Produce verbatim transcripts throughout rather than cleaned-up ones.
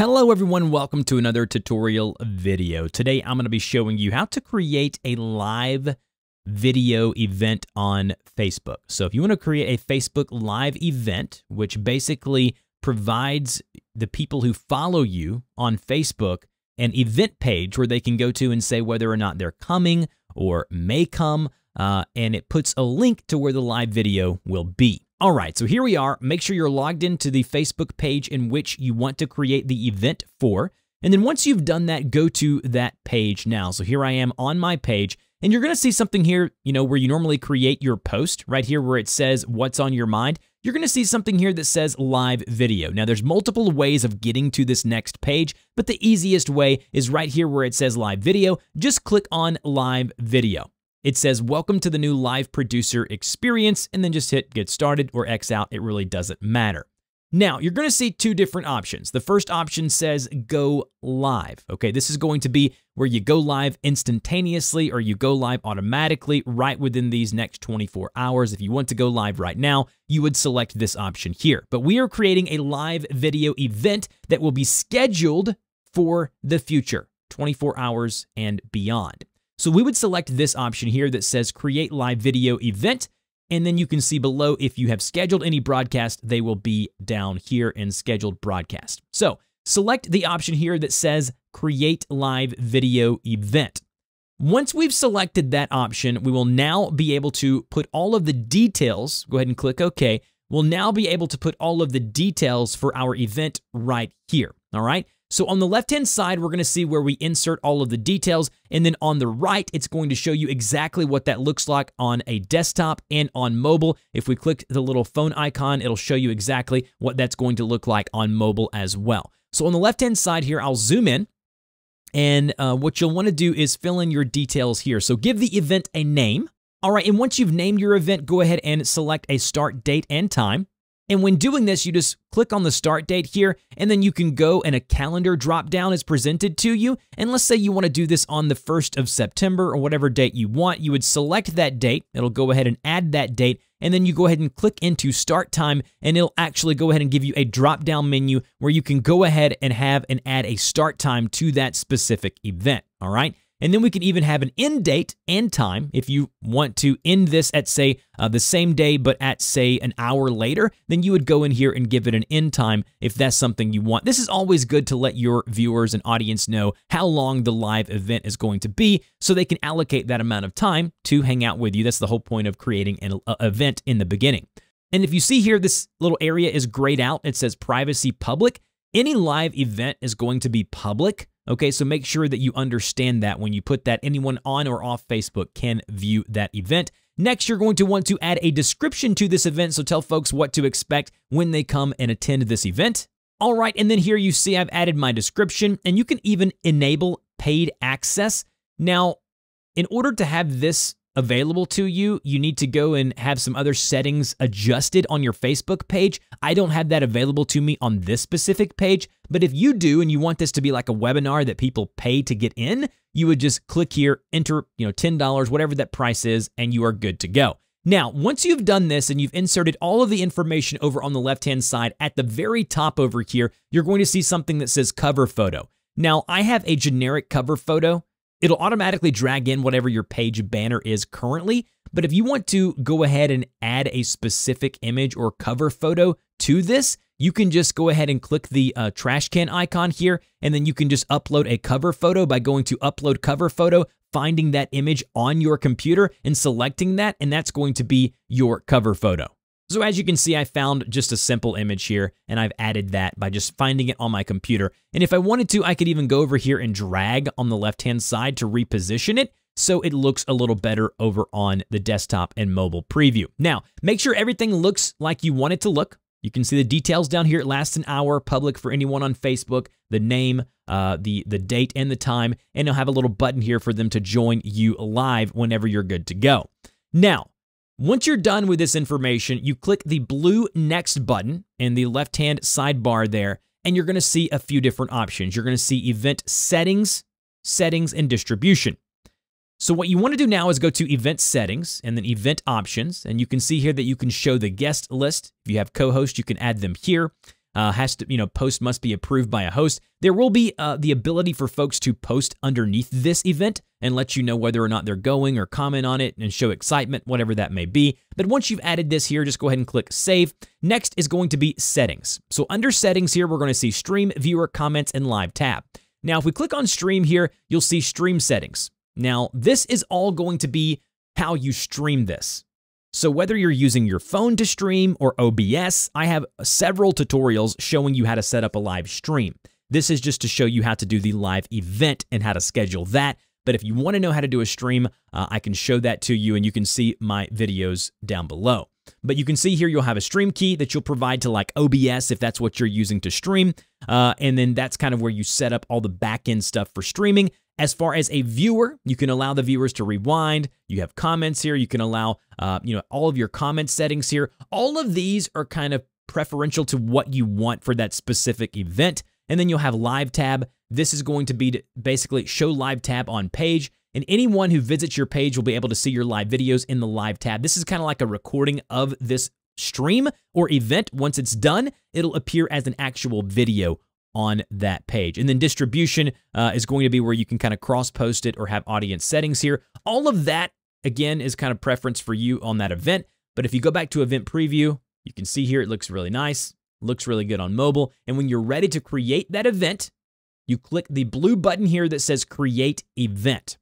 Hello everyone, welcome to another tutorial video. Today I'm going to be showing you how to create a live video event on Facebook. So if you want to create a Facebook live event, which basically provides the people who follow you on Facebook an event page where they can go to and say whether or not they're coming or may come, uh, and it puts a link to where the live video will be. All right, so here we are. Make sure you're logged into the Facebook page in which you want to create the event for. And then once you've done that, go to that page now. So here I am on my page, and you're going to see something here, you know, where you normally create your post, right here where it says what's on your mind. You're going to see something here that says live video. Now, there's multiple ways of getting to this next page, but the easiest way is right here where it says live video. Just click on live video. It says, welcome to the new live producer experience, and then just hit get started or X out. It really doesn't matter. Now, you're going to see two different options. The first option says go live. Okay, this is going to be where you go live instantaneously or you go live automatically right within these next twenty-four hours. If you want to go live right now, you would select this option here. But we are creating a live video event that will be scheduled for the future, twenty-four hours and beyond. So we would select this option here that says create live video event, and then you can see below if you have scheduled any broadcast, they will be down here in scheduled broadcast. So select the option here that says create live video event. Once we've selected that option, we will now be able to put all of the details. Go ahead and click OK. We'll now be able to put all of the details for our event right here. All right. So on the left-hand side, we're going to see where we insert all of the details, and then on the right, it's going to show you exactly what that looks like on a desktop and on mobile. If we click the little phone icon, it'll show you exactly what that's going to look like on mobile as well. So on the left-hand side here, I'll zoom in, and uh, what you'll want to do is fill in your details here. So give the event a name. All right, and once you've named your event, go ahead and select a start date and time. And when doing this, you just click on the start date here, and then you can go and a calendar drop down is presented to you. And let's say you want to do this on the first of September or whatever date you want. You would select that date. It'll go ahead and add that date. And then you go ahead and click into start time, and it'll actually go ahead and give you a drop down menu where you can go ahead and have and add a start time to that specific event. All right. And then we can even have an end date and time. If you want to end this at, say, uh, the same day, but at, say, an hour later, then you would go in here and give it an end time if that's something you want. This is always good to let your viewers and audience know how long the live event is going to be so they can allocate that amount of time to hang out with you. That's the whole point of creating an uh, event in the beginning. And if you see here, this little area is grayed out. It says privacy public. Any live event is going to be public. Okay, so make sure that you understand that when you put that, anyone on or off Facebook can view that event. Next, you're going to want to add a description to this event, so tell folks what to expect when they come and attend this event. All right, and then here you see I've added my description, and you can even enable paid access. Now, in order to have this available to you, you need to go and have some other settings adjusted on your Facebook page. I don't have that available to me on this specific page, but if you do and you want this to be like a webinar that people pay to get in, you would just click here, enter, you know, ten dollars, whatever that price is, and you are good to go. Now, once you've done this and you've inserted all of the information over on the left-hand side, at the very top over here, you're going to see something that says cover photo. Now, I have a generic cover photo. It'll automatically drag in whatever your page banner is currently. But if you want to go ahead and add a specific image or cover photo to this, you can just go ahead and click the uh, trash can icon here, and then you can just upload a cover photo by going to upload cover photo, finding that image on your computer and selecting that, and that's going to be your cover photo. So as you can see, I found just a simple image here, and I've added that by just finding it on my computer. And if I wanted to, I could even go over here and drag on the left-hand side to reposition it so it looks a little better over on the desktop and mobile preview. Now, make sure everything looks like you want it to look. You can see the details down here. It lasts an hour, public for anyone on Facebook, the name, uh, the, the date, and the time, and it'll have a little button here for them to join you live whenever you're good to go. Now, once you're done with this information, you click the blue next button in the left-hand sidebar there, and you're going to see a few different options. You're going to see event settings, settings, and distribution. So what you want to do now is go to event settings and then event options, and you can see here that you can show the guest list. If you have co-hosts, you can add them here. uh, has to, you know, post must be approved by a host. There will be uh, the ability for folks to post underneath this event and let you know whether or not they're going, or comment on it and show excitement, whatever that may be. But once you've added this here, just go ahead and click save. Next is going to be settings. So under settings here, we're going to see stream, viewer, comments, and live tab. Now, if we click on stream here, you'll see stream settings. Now, this is all going to be how you stream this. So whether you're using your phone to stream or O B S, I have several tutorials showing you how to set up a live stream. This is just to show you how to do the live event and how to schedule that. But if you want to know how to do a stream, uh, I can show that to you, and you can see my videos down below. But you can see here you'll have a stream key that you'll provide to like O B S if that's what you're using to stream. Uh, and then that's kind of where you set up all the back-end stuff for streaming. As far as a viewer, you can allow the viewers to rewind. You have comments here. You can allow uh, you know, all of your comment settings here. All of these are kind of preferential to what you want for that specific event. And then you'll have live tab. This is going to be to basically show live tab on page. And anyone who visits your page will be able to see your live videos in the live tab. This is kind of like a recording of this stream or event. Once it's done, it'll appear as an actual video on that page. And then distribution uh, is going to be where you can kind of cross-post it or have audience settings here. All of that, again, is kind of preference for you on that event. But if you go back to event preview, you can see here it looks really nice, looks really good on mobile. And when you're ready to create that event, you click the blue button here that says Create Event.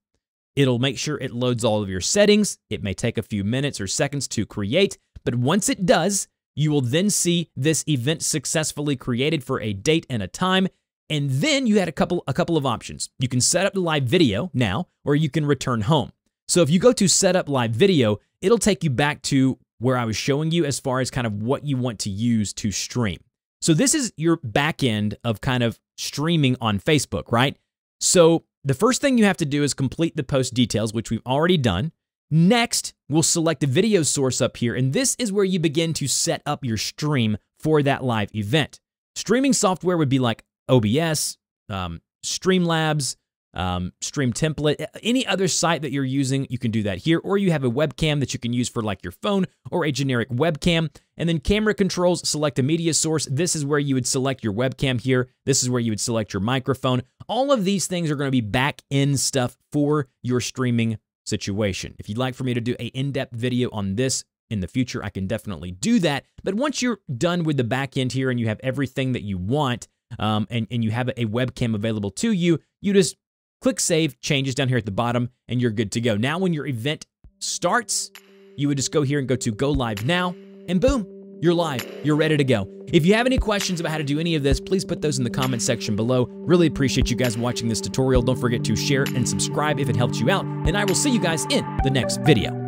It'll make sure it loads all of your settings. It may take a few minutes or seconds to create, but once it does, you will then see this event successfully created for a date and a time. And then you had a couple, a couple of options. You can set up the live video now, or you can return home. So if you go to set up live video, it'll take you back to where I was showing you as far as kind of what you want to use to stream. So this is your back end of kind of streaming on Facebook, right? So the first thing you have to do is complete the post details, which we've already done. Next, we'll select a video source up here, and this is where you begin to set up your stream for that live event. Streaming software would be like O B S, um, Streamlabs, um, Stream Template, any other site that you're using, you can do that here, or you have a webcam that you can use for like your phone or a generic webcam. And then camera controls, select a media source. This is where you would select your webcam here. This is where you would select your microphone. All of these things are going to be back-end stuff for your streaming situation. If you'd like for me to do an in-depth video on this in the future, I can definitely do that. But once you're done with the back-end here and you have everything that you want, um, and, and you have a webcam available to you, you just click Save Changes down here at the bottom, and you're good to go. Now, when your event starts, you would just go here and go to Go Live Now, and boom, you're live. You're ready to go. If you have any questions about how to do any of this, please put those in the comment section below. Really appreciate you guys watching this tutorial. Don't forget to share and subscribe if it helped you out. And I will see you guys in the next video.